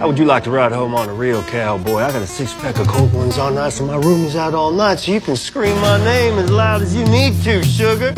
How would you like to ride home on a real cowboy? I got a six-pack of cold ones on ice and my room is out all night, so you can scream my name as loud as you need to, sugar.